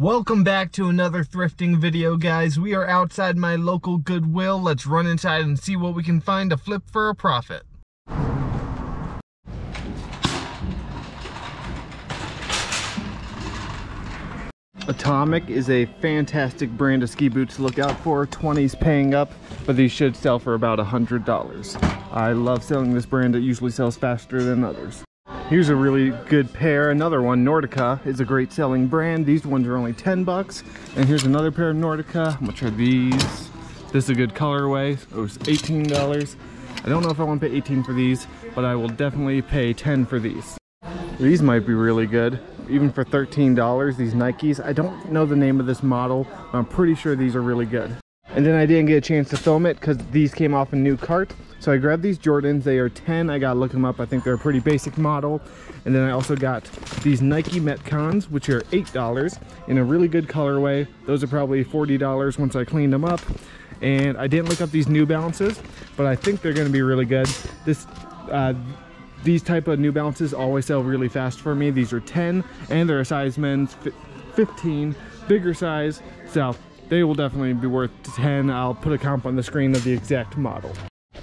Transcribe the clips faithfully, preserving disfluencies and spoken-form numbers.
Welcome back to another thrifting video, guys. We are outside my local Goodwill. Let's run inside and see what we can find to flip for a profit. Atomic is a fantastic brand of ski boots to look out for. twenties paying up, but these should sell for about one hundred dollars. I love selling this brand. It usually sells faster than others. Here's a really good pair. Another one, Nordica, is a great selling brand. These ones are only ten bucks. And here's another pair of Nordica. I'm gonna try these. This is a good colorway. It was eighteen dollars. I don't know if I want to pay eighteen dollars for these, but I will definitely pay ten dollars for these. These might be really good. Even for thirteen dollars, these Nikes. I don't know the name of this model, but I'm pretty sure these are really good. And then I didn't get a chance to film it because these came off a new cart. So I grabbed these Jordans. They are ten. I gotta look them up. I think they're a pretty basic model. And then I also got these Nike Metcons, which are eight dollars in a really good colorway. Those are probably forty dollars once I cleaned them up. And I didn't look up these New Balances, but I think they're gonna be really good. This, uh, These type of New Balances always sell really fast for me. These are ten, and they're a size men's fifteen, bigger size. So they will definitely be worth ten. I'll put a comp on the screen of the exact model.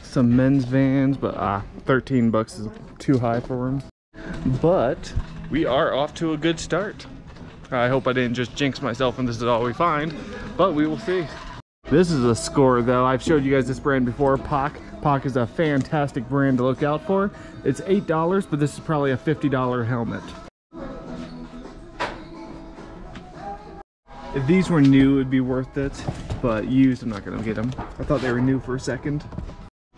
Some men's Vans, but ah, thirteen bucks is too high for them. But we are off to a good start. I hope I didn't just jinx myself and this is all we find, but we will see. This is a score though. I've showed you guys this brand before, P O C. P O C is a fantastic brand to look out for. It's eight dollars, but this is probably a fifty dollar helmet. If these were new, it'd be worth it, but used, I'm not gonna get them. I thought they were new for a second.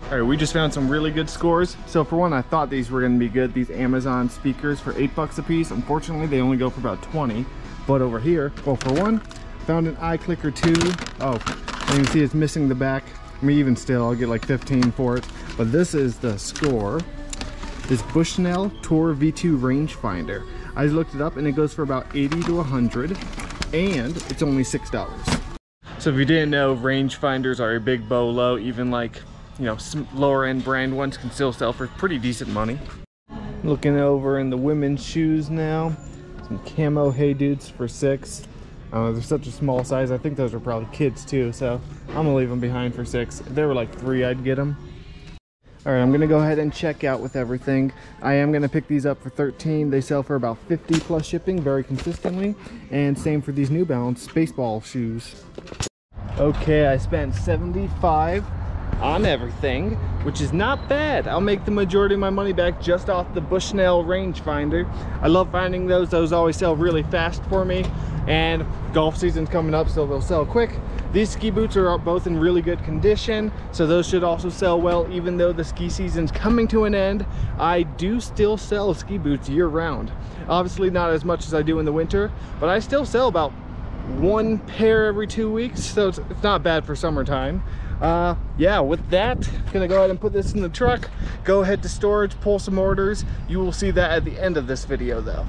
All right, we just found some really good scores. So for one, I thought these were gonna be good. These Amazon speakers for eight bucks a piece. Unfortunately, they only go for about twenty. But over here, well, for one, found an iClicker two. Oh, and you can see it's missing the back. I mean, even still, I'll get like fifteen for it. But this is the score. This Bushnell Tour V two rangefinder. I looked it up and it goes for about eighty to one hundred, and it's only six dollars. So if you didn't know, rangefinders are a big bolo. Even like, you know, some lower end brand ones can still sell for pretty decent money. Looking over in the women's shoes now. Some camo Hey Dudes for six. Uh, they're such a small size. I think those are probably kids too, so I'm gonna leave them behind for six. If there were like three, I'd get them. All right, I'm gonna go ahead and check out with everything. I am gonna pick these up for thirteen. They sell for about fifty plus shipping very consistently, and same for these New Balance baseball shoes. Okay, I spent seventy-five on everything, which is not bad. I'll make the majority of my money back just off the Bushnell rangefinder. I love finding those. Those always sell really fast for me. And golf season's coming up, so they'll sell quick. These ski boots are both in really good condition, so those should also sell well. Even though the ski season's coming to an end, I do still sell ski boots year round. Obviously not as much as I do in the winter, but I still sell about one pair every two weeks, so it's, it's not bad for summertime. Uh yeah, with that, gonna go ahead and put this in the truck, go ahead to storage, pull some orders. You will see that at the end of this video though.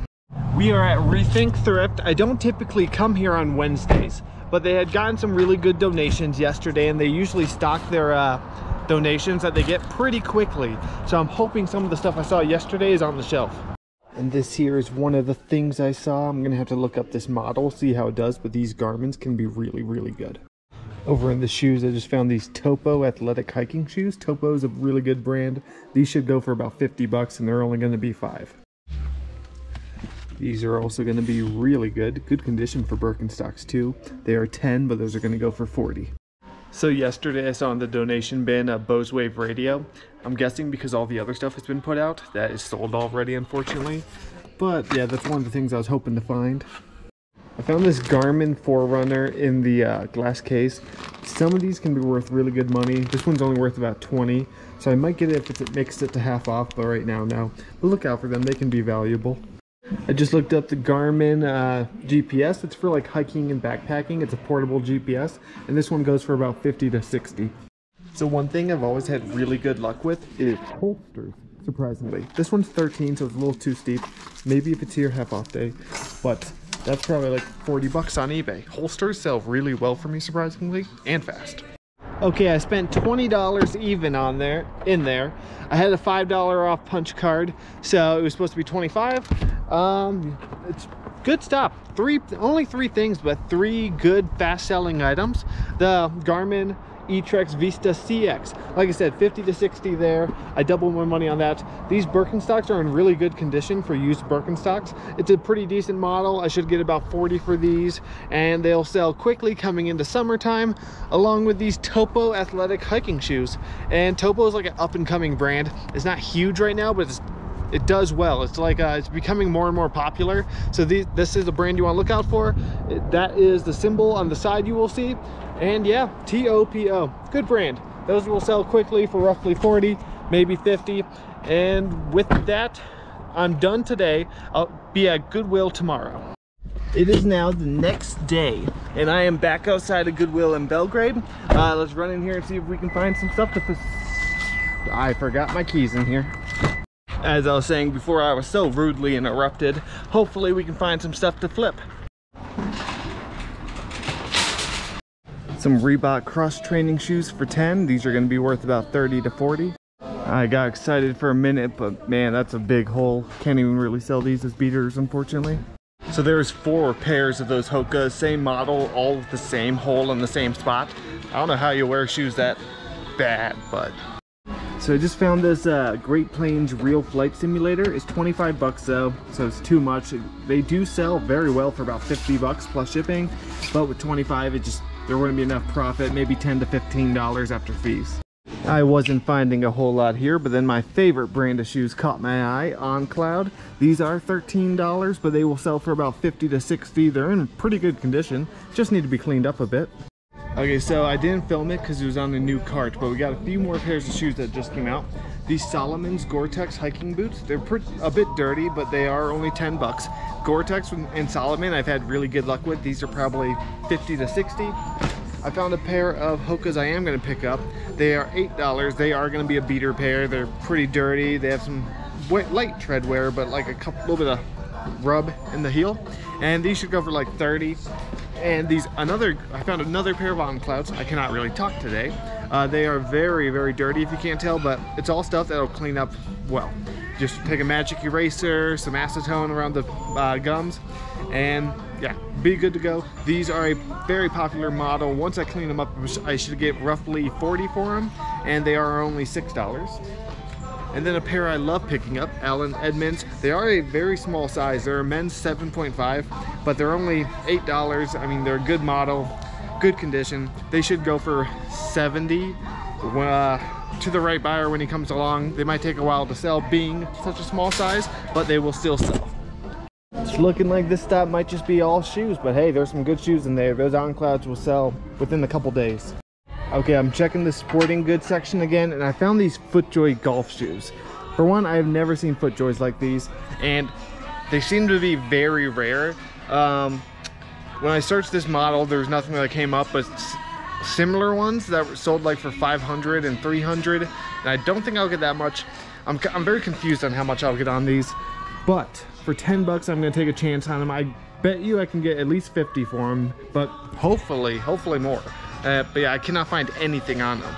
We are at Rethink Thrift. I don't typically come here on Wednesdays, but they had gotten some really good donations yesterday, and they usually stock their uh donations that they get pretty quickly, so I'm hoping some of the stuff I saw yesterday is on the shelf. And this here is one of the things I saw. I'm gonna have to look up this model, see how it does, but these Garmins can be really, really good. Over in the shoes, I just found these Topo Athletic hiking shoes. Topo is a really good brand. These should go for about fifty bucks, and they're only gonna be five. These are also gonna be really good. Good condition for Birkenstocks too. They are ten, but those are gonna go for forty. So yesterday I saw in the donation bin a Bose Wave radio. I'm guessing because all the other stuff has been put out, that is sold already, unfortunately. But yeah, that's one of the things I was hoping to find. I found this Garmin four runner in the uh, glass case. Some of these can be worth really good money. This one's only worth about twenty, so I might get it if it's, it makes it to half off, but right now, no. But look out for them, they can be valuable. I just looked up the Garmin uh, G P S. It's for like hiking and backpacking. It's a portable G P S, and this one goes for about fifty to sixty. So one thing I've always had really good luck with is holsters, surprisingly. This one's thirteen, so it's a little too steep. Maybe if it's here half off day, but that's probably like forty bucks on eBay. Holsters sell really well for me, surprisingly, and fast. Okay, I spent twenty dollars even on there, in there. I had a five dollar off punch card, so it was supposed to be twenty-five. Um, it's good stuff. Three, only three things, but three good fast selling items. The Garmin E-Trex Vista C X, like I said, fifty to sixty there. I doubled my money on that. These Birkenstocks are in really good condition for used Birkenstocks. It's a pretty decent model. I should get about forty for these, and they'll sell quickly coming into summertime, along with these Topo Athletic hiking shoes. And Topo is like an up-and-coming brand. It's not huge right now, but it's it does well. It's like uh, it's becoming more and more popular. So these, this is a brand you want to look out for. It, that is the symbol on the side you will see. And yeah, T O P O, good brand. Those will sell quickly for roughly forty, maybe fifty. And with that, I'm done today. I'll be at Goodwill tomorrow. It is now the next day, and I am back outside of Goodwill in Belgrade. Uh, let's run in here and see if we can find some stuff to... I forgot my keys in here. As I was saying before, I was so rudely interrupted. Hopefully we can find some stuff to flip. Some Reebok cross training shoes for ten. These are gonna be worth about thirty to forty. I got excited for a minute, but man, that's a big hole. Can't even really sell these as beaters, unfortunately. So there's four pairs of those Hokas, same model, all with the same hole in the same spot. I don't know how you wear shoes that bad, but. So I just found this uh, Great Plains Real Flight Simulator. It's twenty-five bucks though, so it's too much. They do sell very well for about fifty bucks plus shipping, but with twenty-five, it just, there wouldn't be enough profit, maybe ten to fifteen dollars after fees. I wasn't finding a whole lot here, but then my favorite brand of shoes caught my eye, On Cloud. These are thirteen dollars, but they will sell for about fifty to sixty. They're in pretty good condition, just need to be cleaned up a bit. Okay, so I didn't film it because it was on a new cart, but we got a few more pairs of shoes that just came out. These Salomon's Gore-Tex hiking boots. They're pretty, a bit dirty, but they are only ten bucks. Gore-Tex and Salomon, I've had really good luck with. These are probably fifty to sixty. I found a pair of Hokas I am gonna pick up. They are eight dollars. They are gonna be a beater pair. They're pretty dirty. They have some light tread wear, but like a couple, little bit of rub in the heel. And these should go for like thirty. And these another, I found another pair of On Clouds. I cannot really talk today. Uh, they are very, very dirty if you can't tell, but it's all stuff that'll clean up well. Just take a magic eraser, some acetone around the uh, gums, and yeah, be good to go. These are a very popular model. Once I clean them up, I should get roughly forty for them, and they are only six dollars. And then a pair I love picking up, Allen Edmonds. They are a very small size. They're a men's seven point five, but they're only eight dollars. I mean, they're a good model, good condition. They should go for seventy. Uh, to the right buyer when he comes along. They might take a while to sell being such a small size, but they will still sell. It's looking like this stop might just be all shoes, but hey, there's some good shoes in there. Those On Clouds will sell within a couple days. Okay, I'm checking the sporting goods section again, and I found these FootJoy golf shoes. For one, I have never seen FootJoys like these, and they seem to be very rare. Um, when I searched this model, there was nothing that came up, but similar ones that were sold like for five hundred and three hundred, and I don't think I'll get that much. I'm, I'm very confused on how much I'll get on these, but for ten bucks, I'm gonna take a chance on them. I bet you I can get at least fifty for them, but hopefully, hopefully more. Uh, but yeah, I cannot find anything on them.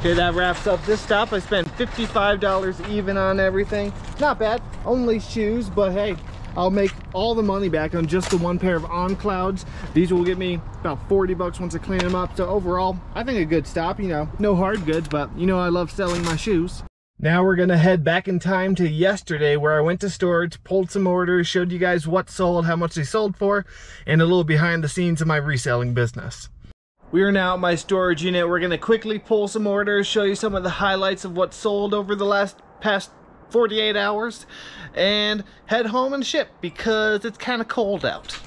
Okay, that wraps up this stop. I spent fifty-five dollars even on everything. Not bad, only shoes, but hey, I'll make all the money back on just the one pair of On Clouds. These will get me about forty bucks once I clean them up. So overall, I think a good stop, you know, no hard goods, but you know I love selling my shoes. Now we're gonna head back in time to yesterday where I went to storage, pulled some orders, showed you guys what sold, how much they sold for, and a little behind the scenes of my reselling business. We are now at my storage unit. We're gonna quickly pull some orders, show you some of the highlights of what sold over the last past forty-eight hours, and head home and ship because it's kind of cold out.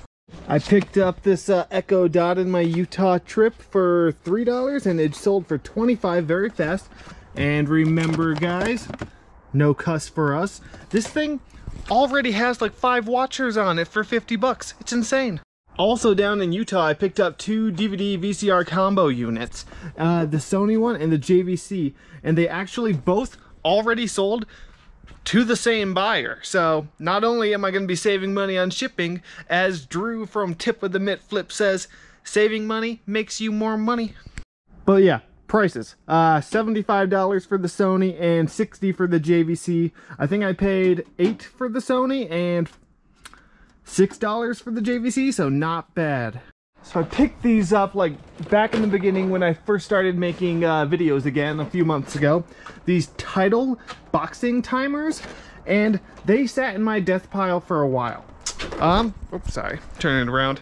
I picked up this uh, Echo Dot in my Utah trip for three dollars, and it sold for twenty-five dollars very fast. And remember guys, no cuss for us. This thing already has like five watchers on it for fifty bucks. It's insane. Also down in Utah, I picked up two D V D V C R combo units, uh, the Sony one and the J V C, and they actually both already sold to the same buyer. So not only am I going to be saving money on shipping, as Drew from Tip of the Mitt Flip says, saving money makes you more money. But yeah, prices, uh, seventy-five dollars for the Sony and sixty dollars for the J V C. I think I paid eight dollars for the Sony and six dollars for the J V C, so not bad. So I picked these up like back in the beginning when I first started making uh, videos again a few months ago. These Title Boxing timers, and they sat in my death pile for a while. Um, oops, sorry, turning it around.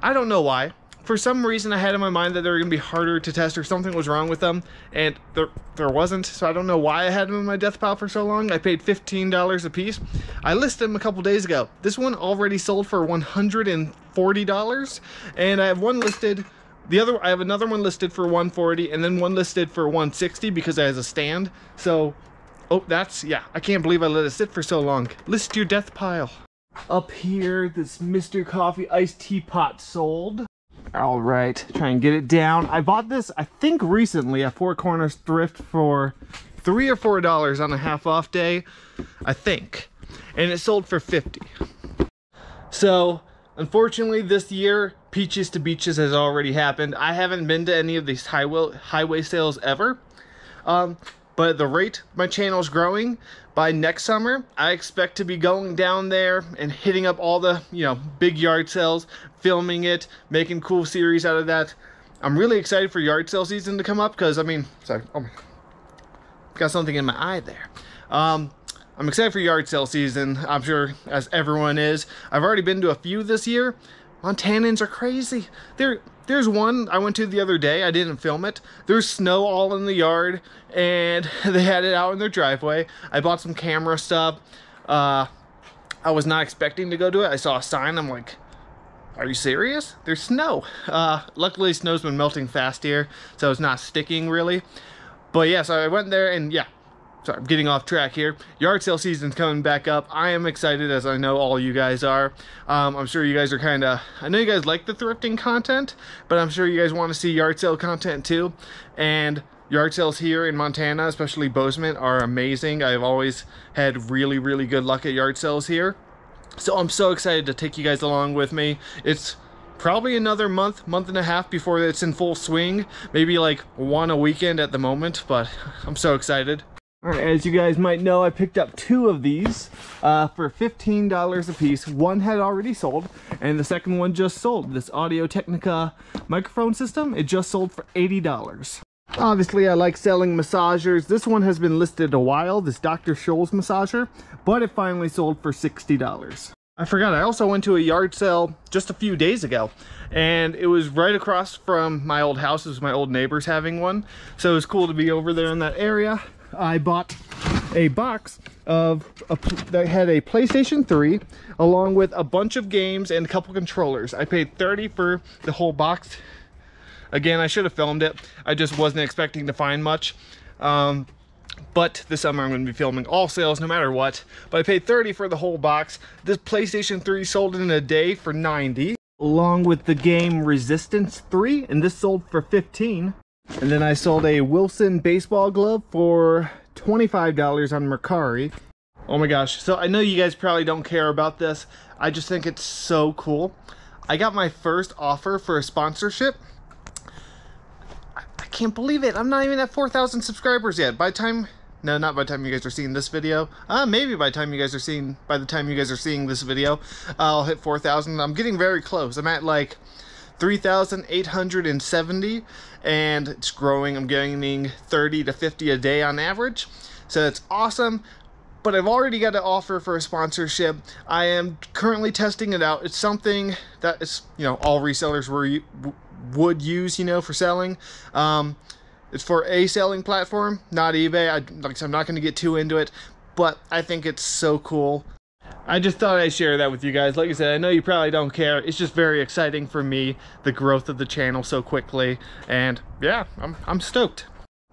I don't know why. For some reason I had in my mind that they were gonna be harder to test or something was wrong with them, and there, there wasn't, so I don't know why I had them in my death pile for so long. I paid fifteen dollars a piece. I listed them a couple days ago. This one already sold for one hundred forty dollars, and I have one listed, the other, I have another one listed for one forty, and then one listed for one sixty because it has a stand. So, oh, that's, yeah, I can't believe I let it sit for so long. List your death pile. Up here, this Mister Coffee iced teapot sold. All right, try and get it down. I bought this, I think recently, at Four Corners Thrift for three or four dollars on a half off day, I think. And it sold for fifty. So, unfortunately this year, Peaches to Beaches has already happened. I haven't been to any of these highway, highway sales ever. Um, but at the rate my channel's growing, by next summer, I expect to be going down there and hitting up all the, you know, big yard sales, filming it, making cool series out of that. I'm really excited for yard sale season to come up because, I mean, sorry, oh, got something in my eye there. Um, I'm excited for yard sale season, I'm sure, as everyone is. I've already been to a few this year. Montanans are crazy. They're... There's one I went to the other day, I didn't film it. There's snow all in the yard and they had it out in their driveway. I bought some camera stuff. Uh, I was not expecting to go to it. I saw a sign, I'm like, are you serious? There's snow. Uh, luckily snow's been melting fast here, so it's not sticking really. But yeah, so I went there and yeah, sorry, I'm getting off track here. Yard sale season's coming back up. I am excited, as I know all you guys are. Um, I'm sure you guys are kind of... I know you guys like the thrifting content, but I'm sure you guys want to see yard sale content too. And yard sales here in Montana, especially Bozeman, are amazing. I've always had really, really good luck at yard sales here. So I'm so excited to take you guys along with me. It's probably another month, month and a half before it's in full swing. Maybe like one a weekend at the moment, but I'm so excited. All right, as you guys might know, I picked up two of these uh, for fifteen dollars a piece. One had already sold, and the second one just sold. This Audio-Technica microphone system, it just sold for eighty dollars. Obviously, I like selling massagers. This one has been listed a while, this Doctor Scholl's massager, but it finally sold for sixty dollars. I forgot, I also went to a yard sale just a few days ago, and it was right across from my old house. It was my old neighbor's having one, so it was cool to be over there in that area. I bought a box of a, that had a PlayStation three along with a bunch of games and a couple controllers. I paid thirty dollars for the whole box. Again, I should have filmed it. I just wasn't expecting to find much. Um, but this summer I'm going to be filming all sales no matter what. But I paid thirty dollars for the whole box. This PlayStation three sold in a day for ninety dollars. Along with the game Resistance three, and this sold for fifteen dollars. And then I sold a Wilson baseball glove for twenty-five dollars on Mercari. Oh my gosh, so I know you guys probably don't care about this. I just think it's so cool. I got my first offer for a sponsorship. I, I can't believe it. I'm not even at four thousand subscribers yet. By time, no, not by the time you guys are seeing this video. Uh, maybe by the time you guys are seeing, by the time you guys are seeing this video, I'll hit four thousand. I'm getting very close. I'm at like three thousand eight hundred seventy, and it's growing. I'm gaining thirty to fifty a day on average, so that's awesome. But I've already got an offer for a sponsorship. I am currently testing it out. It's something that is, you know, all resellers were would use, you know, for selling. Um, it's for a selling platform, not eBay. I, like I said, I'm not going to get too into it, but I think it's so cool. I just thought I'd share that with you guys. Like I said, I know you probably don't care. It's just very exciting for me, the growth of the channel so quickly. And yeah, I'm, I'm stoked.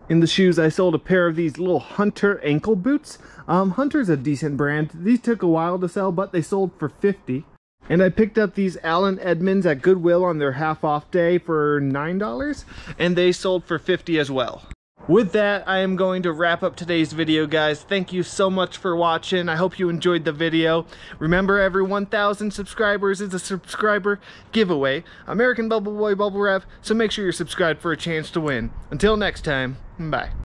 In the shoes, I sold a pair of these little Hunter ankle boots. Um, Hunter's a decent brand. These took a while to sell, but they sold for fifty dollars. And I picked up these Allen Edmonds at Goodwill on their half off day for nine dollars. And they sold for fifty dollars as well. With that, I am going to wrap up today's video, guys. Thank you so much for watching. I hope you enjoyed the video. Remember, every one thousand subscribers is a subscriber giveaway. American Bubble Boy Bubble Wrap, so make sure you're subscribed for a chance to win. Until next time, bye.